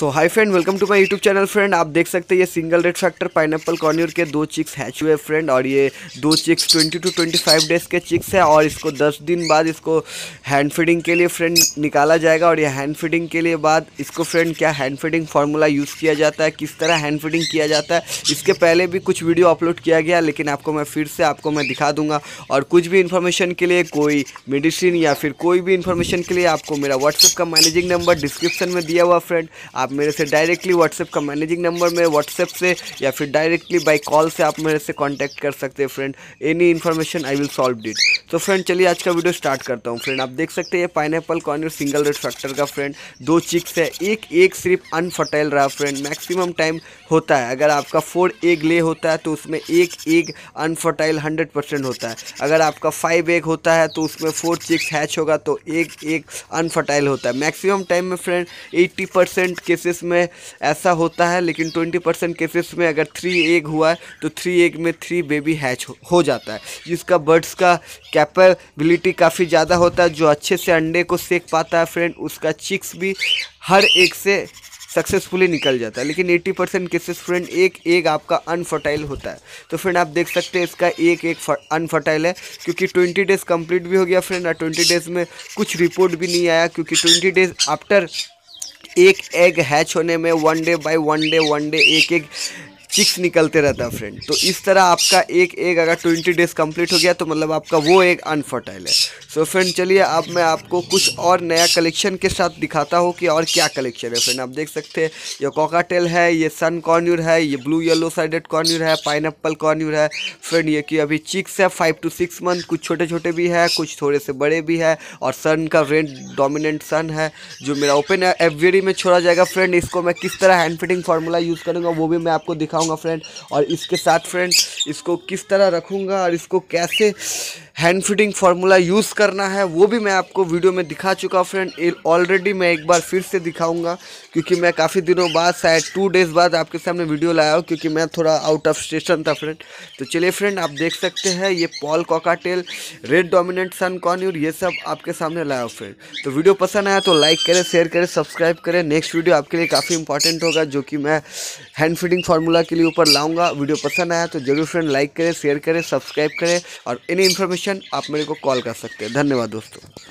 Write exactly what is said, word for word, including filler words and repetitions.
So hi friend, welcome to my YouTube channel. Friend आप देख सकते हैं ये single red factor pineapple conure के दो चिक्स हैच हुए फ्रेंड, और ये दो chicks twenty two twenty five days के चिक्स है और इसको दस दिन बाद इसको हैंड फीडिंग के लिए फ्रेंड निकाला जाएगा। और ये हैंड फीडिंग के लिए बाद इसको फ्रेंड क्या हैंड फीडिंग फार्मूला यूज़ किया जाता है, किस तरह हैंड फीडिंग किया जाता है, इसके पहले भी कुछ वीडियो अपलोड किया गया, लेकिन आपको मैं फिर से आपको मैं दिखा दूँगा। और कुछ भी इन्फॉर्मेशन के लिए, कोई मेडिसिन या फिर कोई भी इन्फॉर्मेशन के लिए आपको मेरा व्हाट्सएप का मैनेजिंग नंबर डिस्क्रिप्शन में दिया हुआ फ्रेंड, आप मेरे से डायरेक्टली व्हाट्सएप का मैनेजिंग नंबर में व्हाट्सएप से या फिर डायरेक्टली बाय कॉल से आप मेरे से कांटेक्ट कर सकते हैं friend. Any information I will solve it. तो फ्रेंड चलिए आज का वीडियो स्टार्ट करता हूँ। फ्रेंड आप देख सकते हैं ये pineapple conure single red factor का फ्रेंड दो चिक्स है, एक एक सिर्फ अनफर्टाइल रहा फ्रेंड। मैक्सिमम टाइम होता है अगर आपका फोर एग ले होता है तो उसमें एक एग अनफर्टाइल हंड्रेड परसेंट होता है, अगर आपका फाइव एग होता है तो उसमें फोर चिक्स हैच होगा तो एक एग अनफर्टाइल होता है। मैक्सिमम टाइम में फ्रेंड एट्टी परसेंट केसेस में ऐसा होता है, लेकिन ट्वेंटी परसेंट केसेस में अगर थ्री एग हुआ है तो थ्री एग में थ्री बेबी हैच हो, हो जाता है, जिसका बर्ड्स का कैपेबिलिटी काफ़ी ज़्यादा होता है। जो अच्छे से अंडे को सेक पाता है फ्रेंड उसका चिक्स भी हर एक से सक्सेसफुली निकल जाता है, लेकिन एट्टी परसेंट केसेस फ्रेंड एक एग आपका अनफर्टाइल होता है। तो फ्रेंड आप देख सकते हैं इसका एक एक अनफर्टाइल है, क्योंकि ट्वेंटी डेज़ कंप्लीट भी हो गया फ्रेंड और ट्वेंटी डेज़ में कुछ रिपोर्ट भी नहीं आया, क्योंकि ट्वेंटी डेज़ आफ्टर एक एग हैच होने में one day by one day one day एक एक चिक्स निकलते रहता है फ्रेंड। तो इस तरह आपका एक एग अगर ट्वेंटी डेज कंप्लीट हो गया तो मतलब आपका वो एग अनफर्टाइल है। सो फ्रेंड चलिए अब मैं आपको कुछ और नया कलेक्शन के साथ दिखाता हूँ कि और क्या कलेक्शन है। फ्रेंड आप देख सकते हैं ये कॉकाटेल है, ये सन कॉन्यूर है, ये ब्लू येलो साइडेड कॉन्यूर है, पाइनएप्पल कॉन्यूर है फ्रेंड। ये कि अभी चिक्स है फाइव टू सिक्स मंथ, कुछ छोटे छोटे भी है, कुछ थोड़े से बड़े भी है। और सन का रेड डोमिनेंट सन है जो मेरा ओपन एवियरी में छोड़ा जाएगा फ्रेंड। इसको मैं किस तरह हैंड फीडिंग फार्मूला यूज़ करूँगा वो भी मैं आपको दिखा फ्रेंड, और इसके साथ फ्रेंड इसको किस तरह रखूंगा और इसको कैसे हैंड फीडिंग फार्मूला यूज़ करना है वो भी मैं आपको वीडियो में दिखा चुका हूँ फ्रेंड। ऑलरेडी मैं एक बार फिर से दिखाऊंगा, क्योंकि मैं काफ़ी दिनों बाद शायद टू डेज़ बाद आपके सामने वीडियो लाया हूँ, क्योंकि मैं थोड़ा आउट ऑफ स्टेशन था फ्रेंड। तो चलिए फ्रेंड आप देख सकते हैं ये pearl cockatiel, red dominant sun conure, ये सब आपके सामने लाया हूँ फ्रेंड। तो वीडियो पसंद आया तो लाइक करें, शेयर करें, सब्सक्राइब करें। नेक्स्ट वीडियो आपके लिए काफ़ी इंपॉर्टेंट होगा जो कि मैं हैंड फीडिंग फार्मूला के लिए ऊपर लाऊंगा। वीडियो पसंद आया तो जरूर फ्रेंड लाइक करें, शेयर करें, सब्सक्राइब करें, और एनी इन्फॉर्मेशन आप मेरे को कॉल कर सकते हैं। धन्यवाद दोस्तों।